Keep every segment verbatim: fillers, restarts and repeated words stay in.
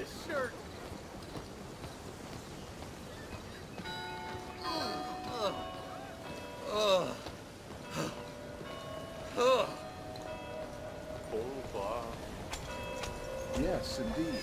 this shirt. Ugh. Ugh. Ugh. Over. Yes, indeed.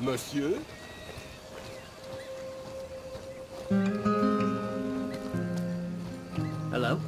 Monsieur? Hello?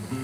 Mm-hmm.